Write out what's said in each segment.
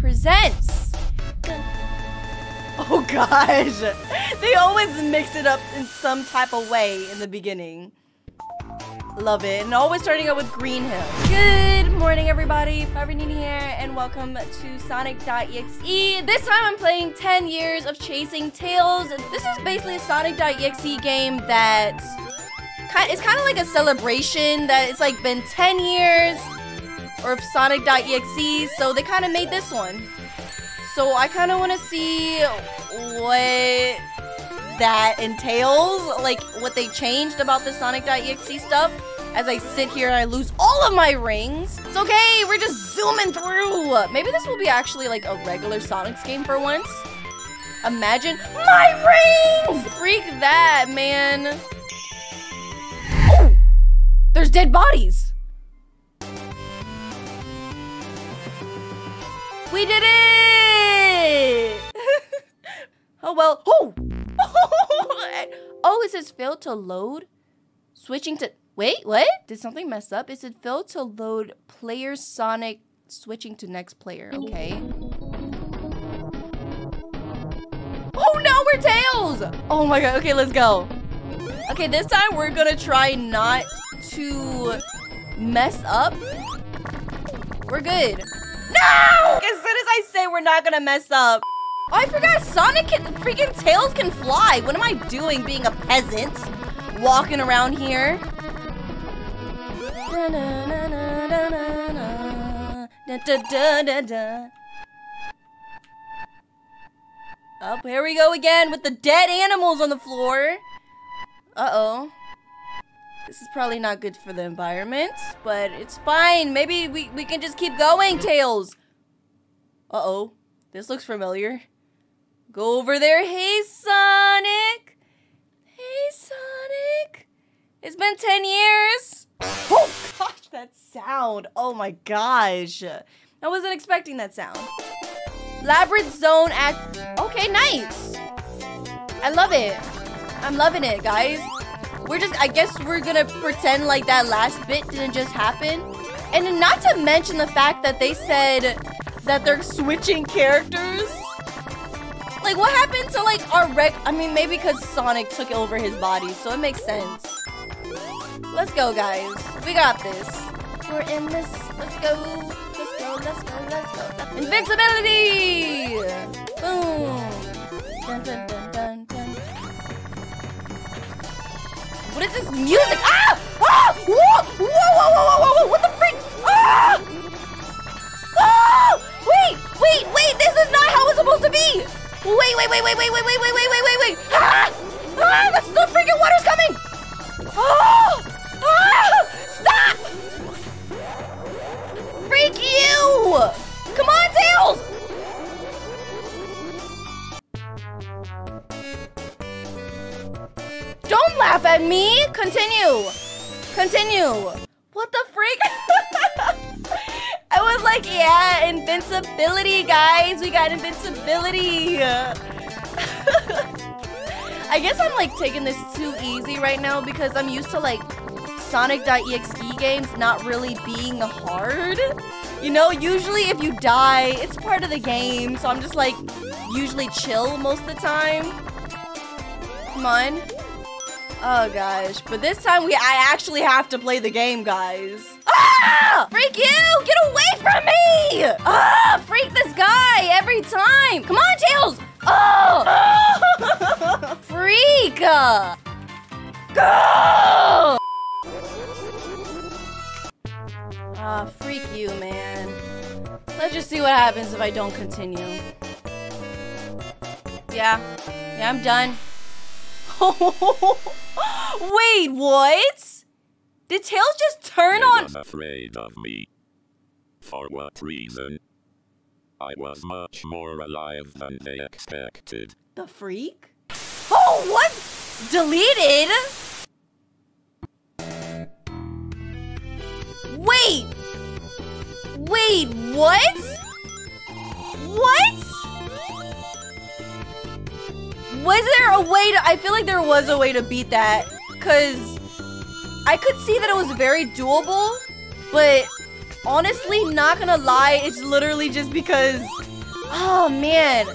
presents. Oh gosh, they always mix it up in some type of way in the beginning. Love it, and always starting out with Green Hill. Good morning, everybody. Forever Nenaa here, and welcome to Sonic.exe. This time I'm playing 10 Years of Chasing Tails. This is basically a Sonic.exe game that it's kind of like a celebration that it's like been 10 years of Sonic.exe, so they kind of made this one. So I kind of want to see what that entails, like what they changed about the Sonic.exe stuff. As I sit here and I lose all of my rings. It's okay, we're just zooming through. Maybe this will be actually like a regular Sonic's game for once. Imagine my rings! Freak that, man. Oh, there's dead bodies. We did it! Oh well, oh! Oh, it says failed to load. Switching to, wait, what? Did something mess up? It said failed to load player Sonic, switching to next player, okay. Oh no, we're Tails! Oh my god, okay, let's go. Okay, this time we're gonna try not to mess up. We're good. No! As soon as I say we're not gonna mess up. Oh, I forgot Sonic can, freaking Tails can fly. What am I doing being a peasant? Walking around here. Up, here we go again with the dead animals on the floor. Uh-oh. This is probably not good for the environment, but it's fine. Maybe we can just keep going, Tails. Uh-oh. This looks familiar. Go over there. Hey, Sonic. Hey, Sonic. It's been 10 years. Oh, gosh, that sound. Oh, my gosh. I wasn't expecting that sound. Labyrinth Zone act. Okay, nice. I love it. I'm loving it, guys. We're just, I guess we're going to pretend like that last bit didn't just happen. And not to mention the fact that they said that they're switching characters. Like, what happened to, like, our I mean, maybe because Sonic took over his body, so it makes sense. Let's go, guys. We got this. We're in this. Let's go. Let's go, let's go, let's go. Invincibility! Boom. Dun, dun, dun, dun, dun. What is this music? Ah! Ah! Whoa! Whoa, whoa, whoa, whoa, whoa! What the freak? Ah! Oh! Wait! Wait! Wait! This is not how it's supposed to be! Wait! Wait! Wait! Wait! Wait! Wait! Wait! Wait! Wait! Wait! Wait! Wait! Ah! Ah! The freaking water's coming! Oh! Ah! Stop! Freak you! Come on, Tails! Don't laugh at me! Continue! Continue! What the freak? I was like, yeah, invincibility, guys. We got invincibility. I guess I'm like taking this too easy right now because I'm used to like Sonic.exe games not really being hard. You know, usually if you die, it's part of the game. So I'm just like usually chill most of the time. Come on. Oh gosh, but this time I actually have to play the game, guys. Ah! Freak you! Get away from me! Ah! Freak this guy every time! Come on, Tails! Oh! Ah! Freak! Go! Ah, freak you, man. Let's just see what happens if I don't continue. Yeah, I'm done. Wait, what? Did Tails just turn on? He was afraid of me. For what reason? I was much more alive than they expected. The freak? Oh, what? Deleted? Wait! Wait, what? What? Was there a way to, I feel like there was a way to beat that, because I could see that it was very doable, but honestly, not gonna lie, it's literally just because, oh man,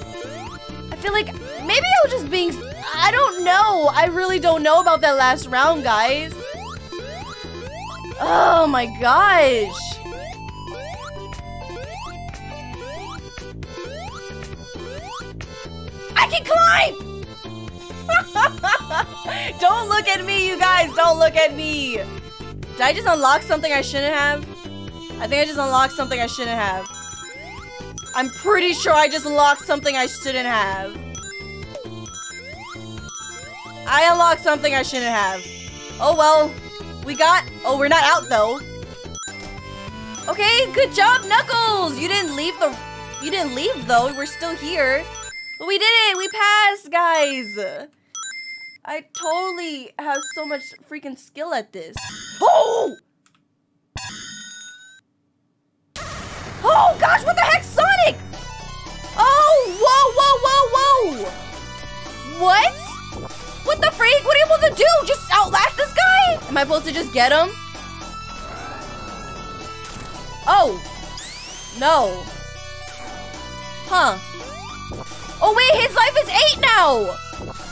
I feel like maybe I was just being, I don't know. I really don't know about that last round, guys. Oh my gosh. I can climb! Don't look at me, you guys. Don't look at me. Did I just unlock something I shouldn't have? I think I just unlocked something I shouldn't have. I'm pretty sure I just unlocked something I shouldn't have. I unlocked something I shouldn't have. Oh well. We got... Oh, we're not out though. Okay, good job, Knuckles! You didn't leave the... You didn't leave though. We're still here. But we did it! We passed, guys! I totally have so much freaking skill at this. Oh! Oh gosh, what the heck, Sonic? Oh, whoa, whoa, whoa, whoa! What? What the freak? What are you supposed to do? Just outlast this guy? Am I supposed to just get him? Oh. No. Huh. Oh wait, his life is 8 now!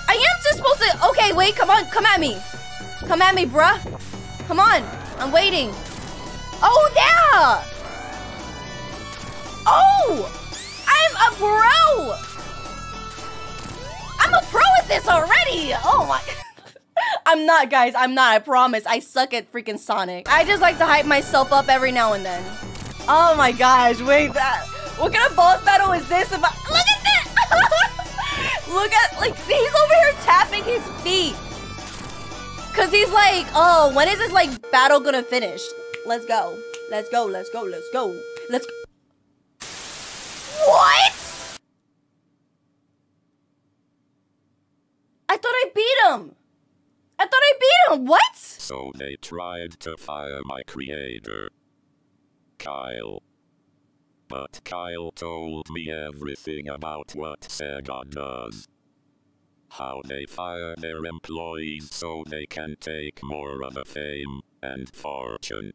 I am just supposed to... Okay, wait, come on, come at me. Come at me, bruh. Come on, I'm waiting. Oh, yeah! Oh! I'm a pro! I'm a pro at this already! Oh my... I'm not, guys, I'm not, I promise. I suck at freaking Sonic. I just like to hype myself up every now and then. Oh my gosh, wait, that... What kind of boss battle is this about? Look at this! Look at, like, he's over here tapping his feet. Cause he's like, oh, when is this, like, battle gonna finish? Let's go. Let's go, let's go, let's go. Let's go. What? I thought I beat him. I thought I beat him, what? So they tried to fire my creator, Kyle. But Kyle told me everything about what Sega does. How they fire their employees so they can take more of the fame and fortune.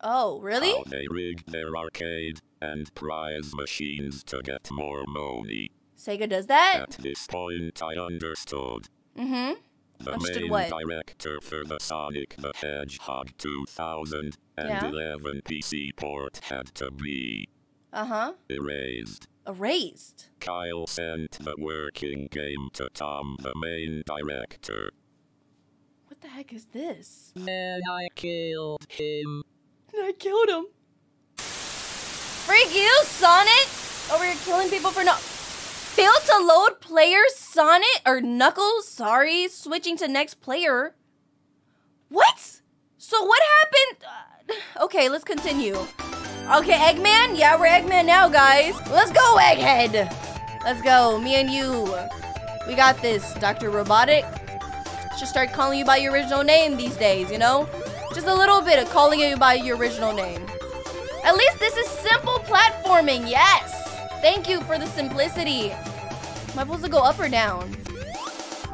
Oh, really? How they rig their arcade and prize machines to get more money. Sega does that? At this point I understood. Mm-hmm. The main director for the Sonic the Hedgehog 2011 PC port had to be... Uh-huh. Erased. Erased? Kyle sent the working game to Tom, the main director. What the heck is this? And I killed him. I killed him. Freak you, Sonic! Over here killing people for no... Fail to load player Sonic, or Knuckles, sorry, switching to next player. What? So what happened? Okay, let's continue. Okay, Eggman? Yeah, we're Eggman now, guys. Let's go, Egghead! Let's go, me and you. We got this, Dr. Robotic. Should start calling you by your original name these days, you know? Just a little bit of calling you by your original name. At least this is simple platforming, yes! Thank you for the simplicity. Am I supposed to go up or down?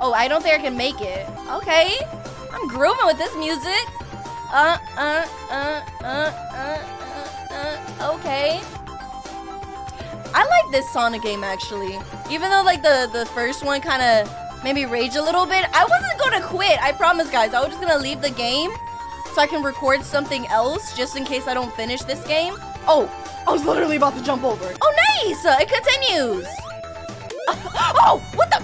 Oh, I don't think I can make it. Okay, I'm grooving with this music. Okay. I like this Sonic game, actually. Even though, like, the first one kind of made me rage a little bit, I wasn't going to quit. I promise, guys. I was just going to leave the game so I can record something else just in case I don't finish this game. Oh, I was literally about to jump over. Oh, nice. It continues. Oh, what the?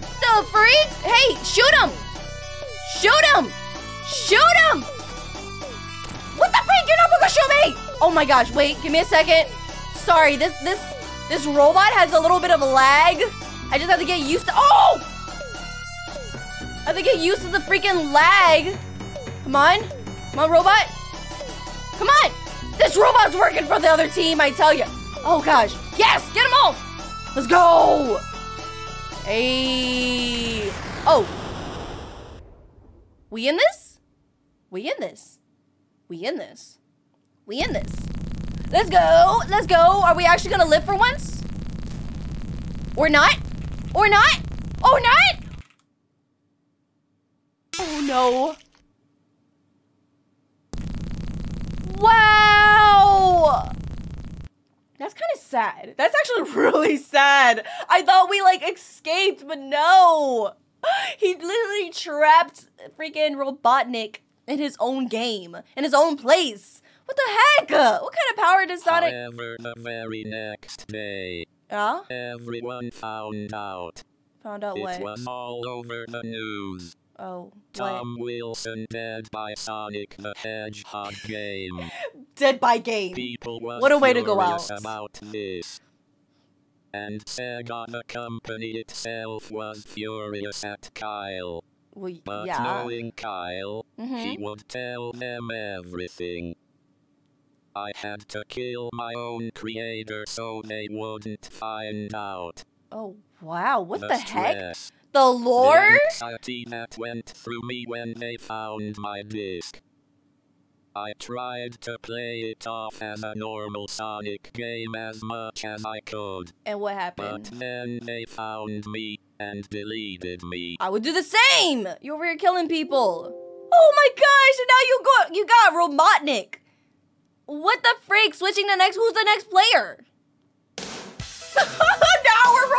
The freak? Hey, shoot him. Shoot him. Shoot him. What the freak? You're not supposed to shoot me! Oh my gosh, wait, give me a second. Sorry, this robot has a little bit of a lag. I just have to get used to... Oh! I have to get used to the freaking lag. Come on. Come on, robot. Come on! This robot's working for the other team, I tell you. Oh gosh. Yes! Get him off! Let's go! Hey! Oh. We in this? We in this? We in this. We in this. Let's go. Let's go. Are we actually gonna live for once? Or not? Or not? Or not? Oh no. Wow. That's kind of sad. That's actually really sad. I thought we like escaped, but no. He literally trapped freaking Robotnik in his own game, in his own place. What the heck? What kind of power does Sonic? However, the very next day, everyone found out. Found out what? It was all over the news. Oh, what? Tom Wilson dead by Sonic the Hedgehog game. Dead by game. People were what a way to go out. About this. And Sega, the company itself, was furious at Kyle. Well, but knowing Kyle, he would tell them everything. I had to kill my own creator so they wouldn't find out. Oh, wow. What the heck? The lore? The anxiety that went through me when they found my disc. I tried to play it off as a normal Sonic game as much as I could. And what happened? But then they found me and deleted me. I would do the same! You're over here killing people. Oh my gosh, and now you got Robotnik. What the freak? Switching to next, who's the next player? Now we're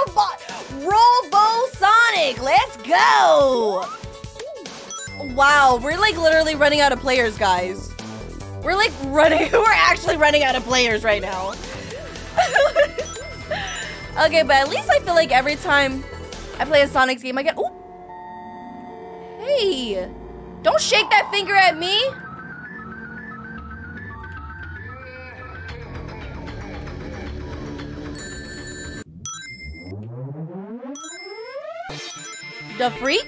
Robo Sonic. Let's go. Wow, we're like literally running out of players, guys. We're like actually running out of players right now. Okay, but at least I feel like every time I play a Sonic's game, I get ooh. Hey, don't shake that finger at me. The freak?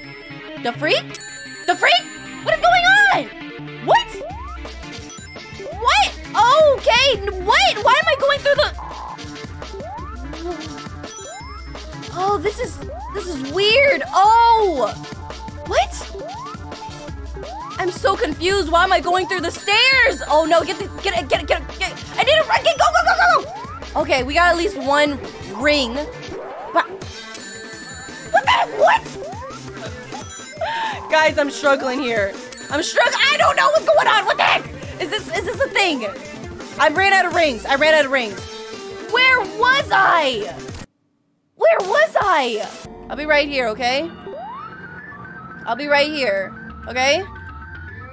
The freak? The freak? What is going on? What? What? Okay, wait, why am I going through the... Oh, this is weird. Oh, what? I'm so confused. Why am I going through the stairs? Oh no, get it. I need a rocket, go. Okay, we got at least one ring. What? Guys, I'm struggling here. I don't know what's going on. What the heck? Is this a thing? I ran out of rings. Where was I? I'll be right here, okay?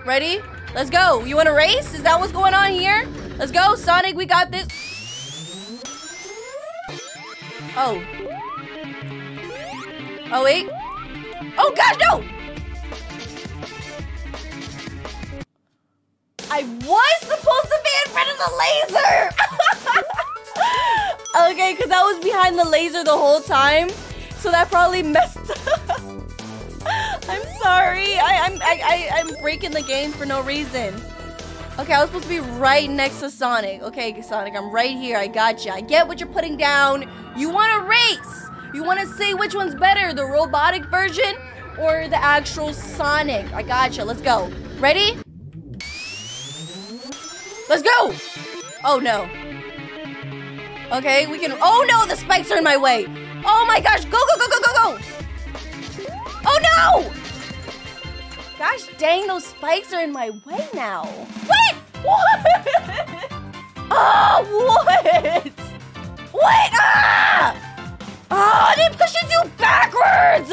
Ready? Let's go. You want to race? Is that what's going on here? Let's go, Sonic. We got this. Oh, wait. Oh, gosh, no! I was supposed to be in front of the laser! Okay, because I was behind the laser the whole time, so that probably messed up. I'm sorry. I'm breaking the game for no reason. Okay, I was supposed to be right next to Sonic. Okay, Sonic, I'm right here. I got you. I get what you're putting down. You want to race! You want to say which one's better, the robotic version or the actual Sonic? I gotcha. Let's go. Ready? Let's go. Oh, no. Okay, we can... Oh, no, the spikes are in my way. Oh, my gosh. Go. Oh, no. Gosh, dang, those spikes are in my way now. What? What? Oh, what? What? Ah! Oh, it pushes you backwards!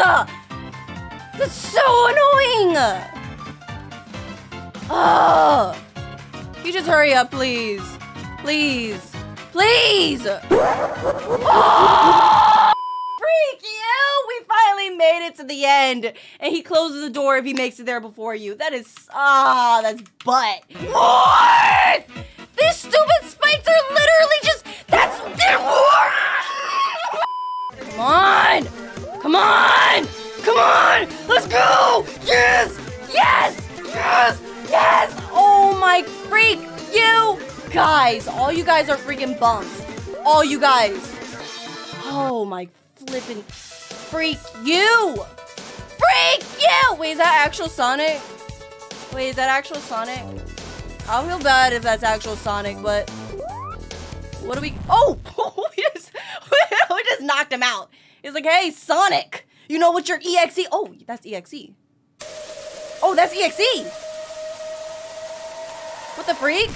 That's so annoying! Oh! You just hurry up, please. Please! Oh! Freak you! We finally made it to the end! And he closes the door if he makes it there before you. That is... Ah, that's butt. What? These stupid spikes are literally just... That's... Come on! Let's go! Yes! Oh my freak, you guys! All you guys are freaking bumps. All you guys. Oh my flippin' freak, you! Wait, is that actual Sonic? I feel bad if that's actual Sonic, but what do we? Oh, we just knocked him out. He's like, hey, Sonic, you know what your EXE? Oh, that's EXE. What the freak?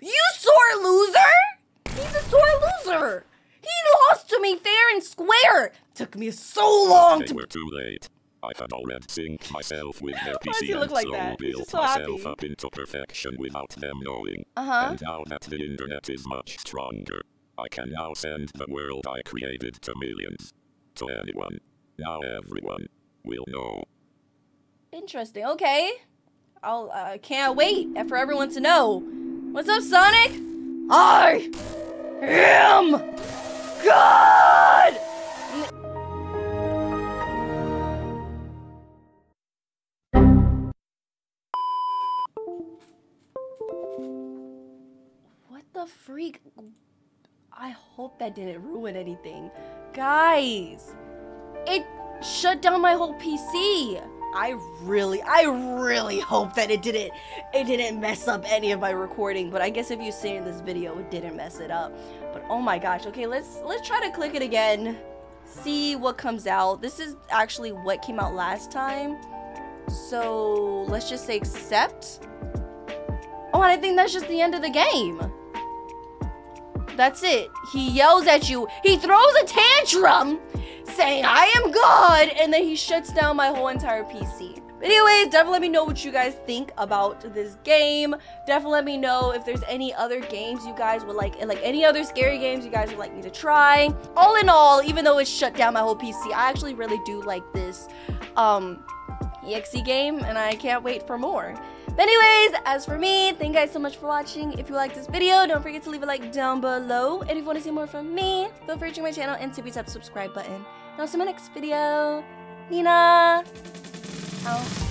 You sore loser! You sore loser! He lost to me fair and square! Took me so long to- They were too late. I had already synced myself with their PC and like so built myself up into perfection without them knowing. And now that the internet is much stronger, I can now send the world I created to millions. To anyone. Now everyone will know. Interesting, okay. I can't wait for everyone to know. What's up, Sonic? I am God! What the freak? I hope that didn't ruin anything. Guys, it shut down my whole PC. I really hope that it didn't mess up any of my recording, but I guess if you've seen this video, it didn't mess it up. But oh my gosh, okay, let's try to click it again, see what comes out. This is actually what came out last time, so let's just say accept. Oh, and I think that's just the end of the game. That's it. He yells at you, he throws a tantrum, saying I am God, and then he shuts down my whole entire PC. But anyways, definitely let me know what you guys think about this game. Definitely let me know if there's any other games you guys would like, and like any other scary games you guys would like me to try. All in all, even though it shut down my whole PC, I actually really do like this EXE game, and I can't wait for more. But anyways, as for me, thank you guys so much for watching. If you liked this video, don't forget to leave a like down below. And if you want to see more from me, feel free to check my channel and tap the subscribe button. And I'll see you in my next video. Nina out.